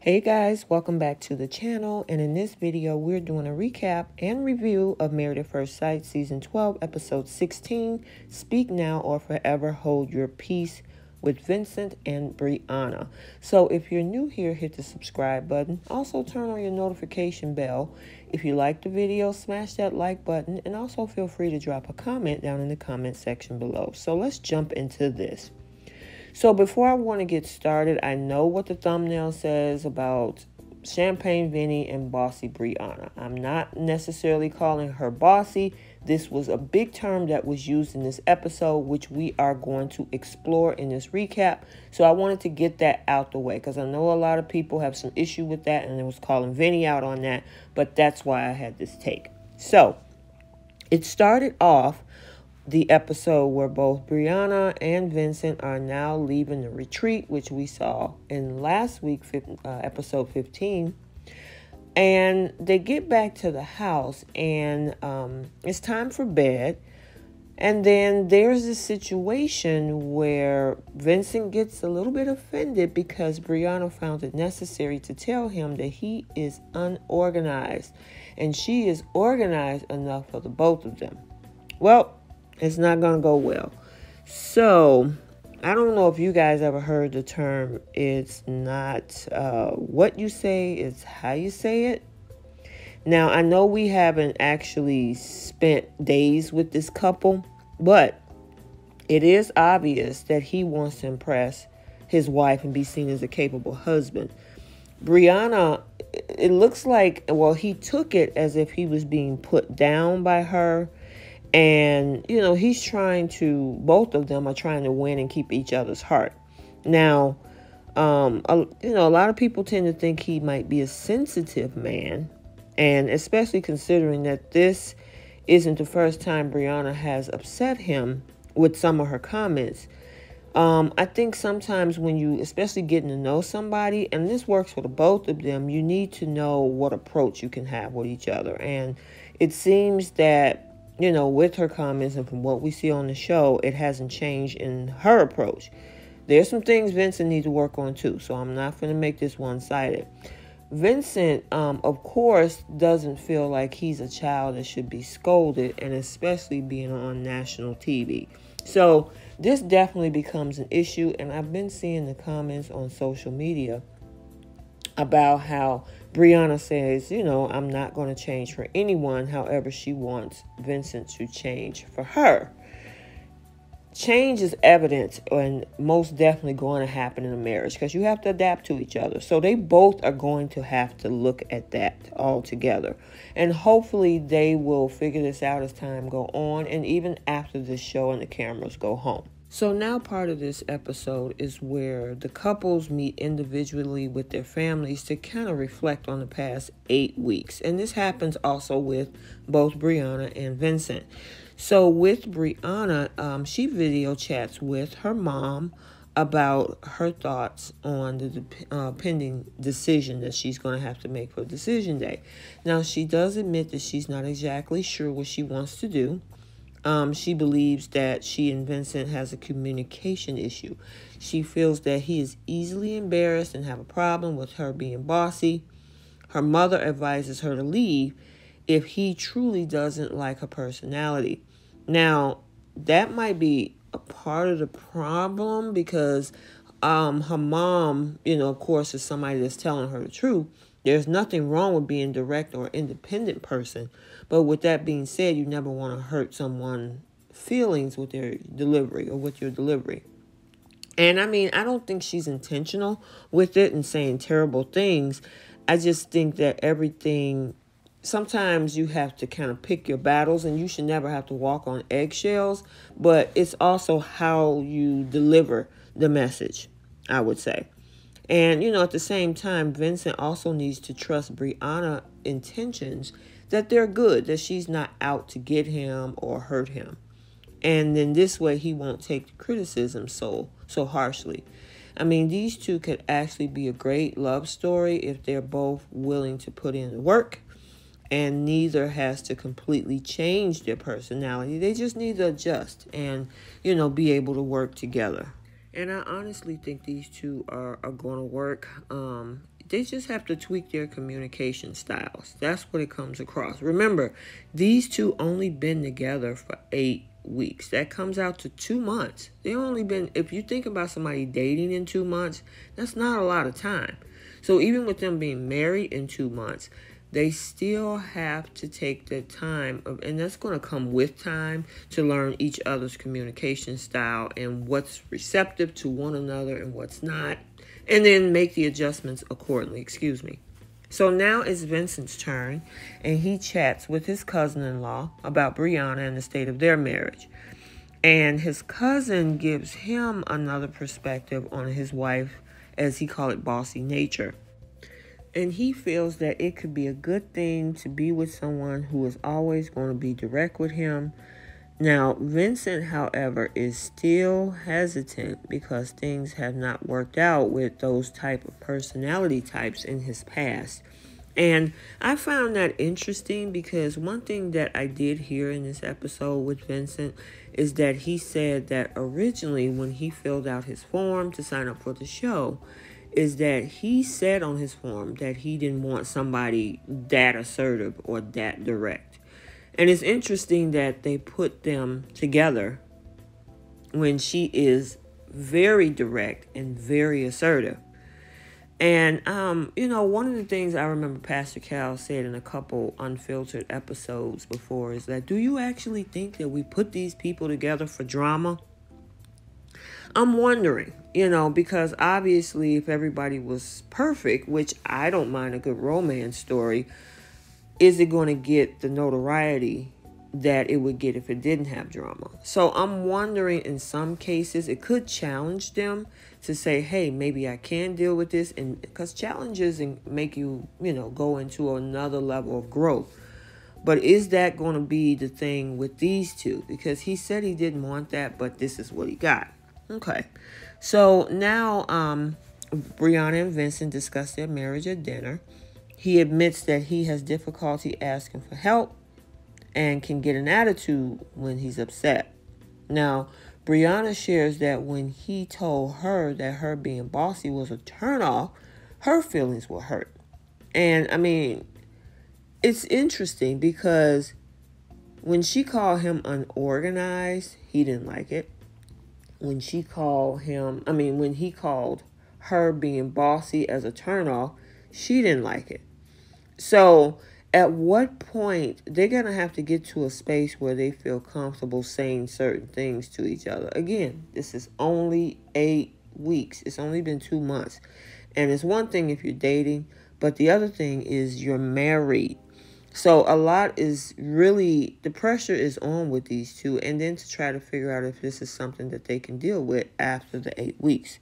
Hey guys, welcome back to the channel, and in this video we're doing a recap and review of Married at First Sight season 12 episode 16, Speak Now or Forever Hold Your Peace, with Vincent and Brianna. So if you're new here, hit the subscribe button. Also turn on your notification bell. If you like the video, smash that like button, and also feel free to drop a comment down in the comment section below. So let's jump into this. So before I want to get started, I know what the thumbnail says about Champagne Vinny and Bossy Brianna. I'm not necessarily calling her bossy. This was a big term that was used in this episode, which we are going to explore in this recap. So I wanted to get that out the way because I know a lot of people have some issue with that, and it was calling Vinny out on that. But that's why I had this take. So it started off the episode where both Brianna and Vincent are now leaving the retreat, which we saw in last week, episode 15. And they get back to the house, and it's time for bed. And then there's this situation where Vincent gets a little bit offended because Brianna found it necessary to tell him that he is unorganized, and she is organized enough for the both of them. Well, it's not going to go well. So I don't know if you guys ever heard the term, it's not what you say, it's how you say it. Now, I know we haven't actually spent days with this couple, but it is obvious that he wants to impress his wife and be seen as a capable husband. Brianna, it looks like, well, he took it as if he was being put down by her. And, you know, he's trying to, both of them are trying to win and keep each other's heart. Now, you know, a lot of people tend to think he might be a sensitive man. And especially considering that this isn't the first time Brianna has upset him with some of her comments. I think sometimes when you, especially getting to know somebody, and this works for the both of them, you need to know what approach you can have with each other. And it seems that, you know, with her comments and from what we see on the show, it hasn't changed in her approach. There's some things Vincent needs to work on too, so I'm not going to make this one-sided. Vincent, of course, doesn't feel like he's a child that should be scolded, and especially being on national TV. So this definitely becomes an issue, and I've been seeing the comments on social media about how Brianna says, you know, I'm not going to change for anyone. However, she wants Vincent to change for her. Change is evident and most definitely going to happen in a marriage because you have to adapt to each other. So they both are going to have to look at that all together. And hopefully they will figure this out as time go on, and even after the show and the cameras go home. So now part of this episode is where the couples meet individually with their families to kind of reflect on the past 8 weeks. And this happens also with both Brianna and Vincent. So with Brianna, she video chats with her mom about her thoughts on the pending decision that she's going to have to make for decision day. Now, she does admit that she's not exactly sure what she wants to do. She believes that she and Vincent has a communication issue. She feels that he is easily embarrassed and have a problem with her being bossy. Her mother advises her to leave if he truly doesn't like her personality. Now, that might be a part of the problem because her mom, you know, of course, is somebody that's telling her the truth. There's nothing wrong with being direct or independent person. But with that being said, you never want to hurt someone's feelings with their delivery or with your delivery. And I mean, I don't think she's intentional with it and saying terrible things. I just think that everything, sometimes you have to kind of pick your battles, and you should never have to walk on eggshells. But it's also how you deliver the message, I would say. And, you know, at the same time, Vincent also needs to trust Brianna's intentions, that they're good, that she's not out to get him or hurt him. And then this way he won't take the criticism so harshly. I mean, these two could actually be a great love story if they're both willing to put in work and neither has to completely change their personality. They just need to adjust and, you know, be able to work together. And I honestly think these two are going to work. They just have to tweak their communication styles. That's what it comes across. Remember, these two only been together for 8 weeks. That comes out to 2 months. They only been, if you think about somebody dating in 2 months, that's not a lot of time. So even with them being married in 2 months, they still have to take the time, and that's going to come with time, to learn each other's communication style and what's receptive to one another and what's not, and then make the adjustments accordingly. So now it's Vincent's turn, and he chats with his cousin-in-law about Brianna and the state of their marriage. And his cousin gives him another perspective on his wife, as he called it, bossy nature. And he feels that it could be a good thing to be with someone who is always going to be direct with him. Now, Vincent, however, is still hesitant because things have not worked out with those type of personality types in his past. And I found that interesting because one thing that I did hear in this episode with Vincent is that he said that originally when he filled out his form to sign up for the show, is that he said on his form that he didn't want somebody that assertive or that direct. And it's interesting that they put them together when she is very direct and very assertive. And, you know, one of the things I remember Pastor Cal said in a couple unfiltered episodes before is that, do you actually think that we put these people together for drama? I'm wondering, you know, because obviously if everybody was perfect, which I don't mind a good romance story, is it going to get the notoriety that it would get if it didn't have drama? So I'm wondering, in some cases, it could challenge them to say, hey, maybe I can deal with this. And because challenges make you, you know, go into another level of growth. But is that going to be the thing with these two? Because he said he didn't want that, but this is what he got. Okay, so now Brianna and Vincent discuss their marriage at dinner. He admits that he has difficulty asking for help and can get an attitude when he's upset. Now, Brianna shares that when he told her that her being bossy was a turnoff, her feelings were hurt. And, I mean, it's interesting because when she called him unorganized, he didn't like it. When she called him, I mean, when he called her being bossy as a turnoff, she didn't like it. So at what point, they're going to have to get to a space where they feel comfortable saying certain things to each other. Again, this is only 8 weeks. It's only been 2 months. And it's one thing if you're dating, but the other thing is you're married. So a lot is really, the pressure is on with these two. And then to try to figure out if this is something that they can deal with after the 8 weeks.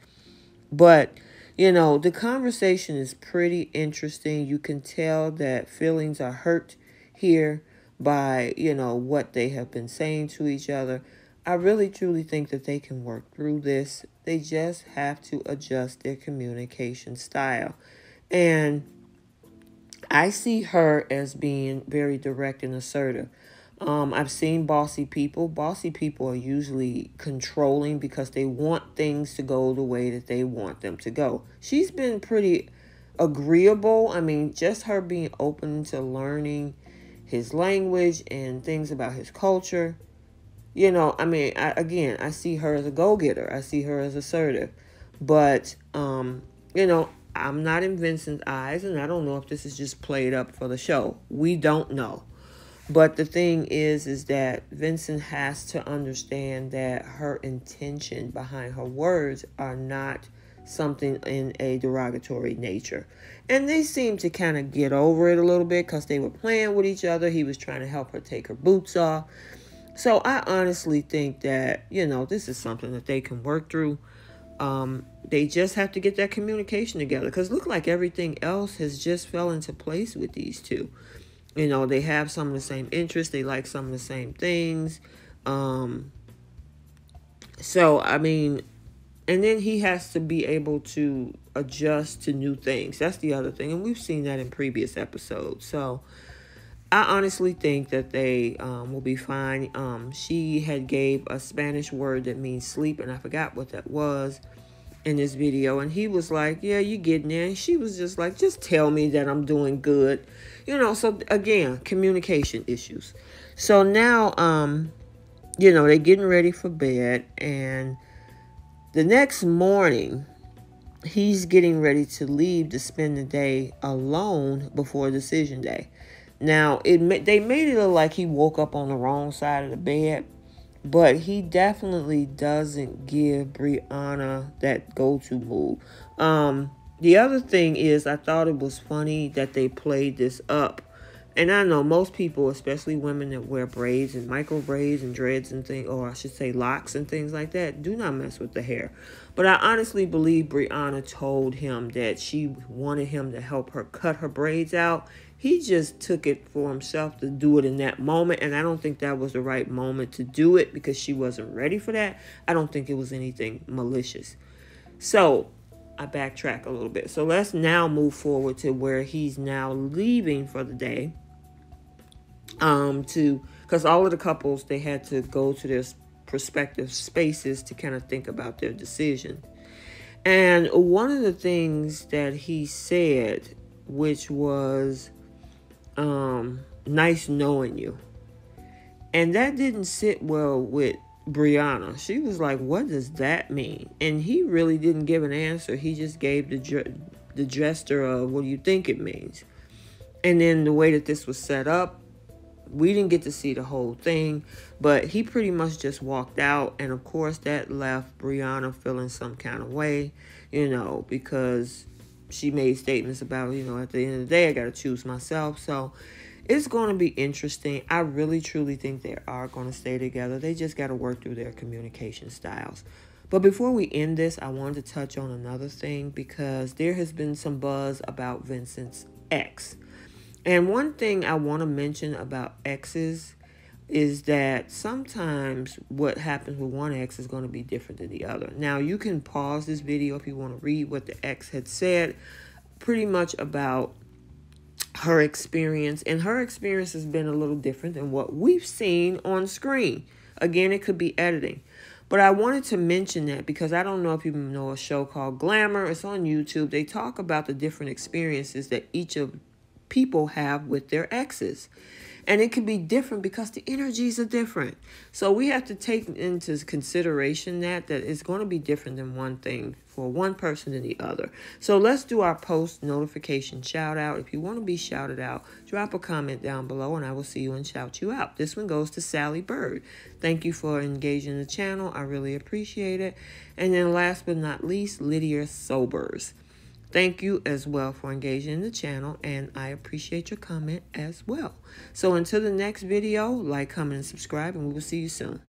But, you know, the conversation is pretty interesting. You can tell that feelings are hurt here by, you know, what they have been saying to each other. I really, truly think that they can work through this. They just have to adjust their communication style. And I see her as being very direct and assertive. I've seen bossy people. Bossy people are usually controlling because they want things to go the way that they want them to go. She's been pretty agreeable. I mean, just her being open to learning his language and things about his culture. You know, I mean, again, I see her as a go-getter. I see her as assertive. But, you know, I'm not in Vincent's eyes, and I don't know if this is just played up for the show. We don't know. But the thing is that Vincent has to understand that her intention behind her words are not something in a derogatory nature. And they seem to kind of get over it a little bit because they were playing with each other. He was trying to help her take her boots off. So I honestly think that, you know, this is something that they can work through. They just have to get that communication together because look like everything else has just fell into place with these two. You know, they have some of the same interests. They like some of the same things. So, I mean, And then he has to be able to adjust to new things. That's the other thing. And we've seen that in previous episodes. So I honestly think that they will be fine. She had gave a Spanish word that means sleep, and I forgot what that was in this video. And he was like, yeah, you're getting there. And she was just like, just tell me that I'm doing good. You know, so again, communication issues. So now, you know, they're getting ready for bed, and the next morning, he's getting ready to leave to spend the day alone before decision day. Now, they made it look like he woke up on the wrong side of the bed, but he definitely doesn't give Brianna that go-to move. The other thing is, I thought it was funny that they played this up. And I know most people, especially women that wear braids and micro braids and dreads and things, or I should say locks and things like that, do not mess with the hair. But I honestly believe Brianna told him that she wanted him to help her cut her braids out. He just took it for himself to do it in that moment. And I don't think that was the right moment to do it because she wasn't ready for that. I don't think it was anything malicious. So I backtrack a little bit. So let's now move forward to where he's now leaving for the day. Because all of the couples, they had to go to their prospective spaces to kind of think about their decision. And one of the things that he said, which was, nice knowing you. And that didn't sit well with Brianna. She was like, what does that mean? And he really didn't give an answer. He just gave the gesture of, what do you think it means? And then the way that this was set up, we didn't get to see the whole thing, but he pretty much just walked out. And of course that left Brianna feeling some kind of way, you know, because she made statements about, you know, at the end of the day, I got to choose myself. So it's going to be interesting. I really, truly think they are going to stay together. They just got to work through their communication styles. But before we end this, I wanted to touch on another thing because there has been some buzz about Vincent's ex. And one thing I want to mention about exes is that sometimes what happens with one ex is going to be different than the other. Now, you can pause this video if you want to read what the ex had said pretty much about her experience. And her experience has been a little different than what we've seen on screen. Again, it could be editing. But I wanted to mention that because I don't know if you know a show called Glamour. It's on YouTube. They talk about the different experiences that each of people have with their exes, and it can be different because the energies are different. So we have to take into consideration that it's going to be different than one thing for one person than the other. So let's do our post notification shout out. If you want to be shouted out, drop a comment down below and I will see you and shout you out. This one goes to Sally Bird. Thank you for engaging the channel. I really appreciate it. And then last but not least, Lydia Sobers. Thank you as well for engaging in the channel, and I appreciate your comment as well. So until the next video, like, comment, and subscribe, and we will see you soon.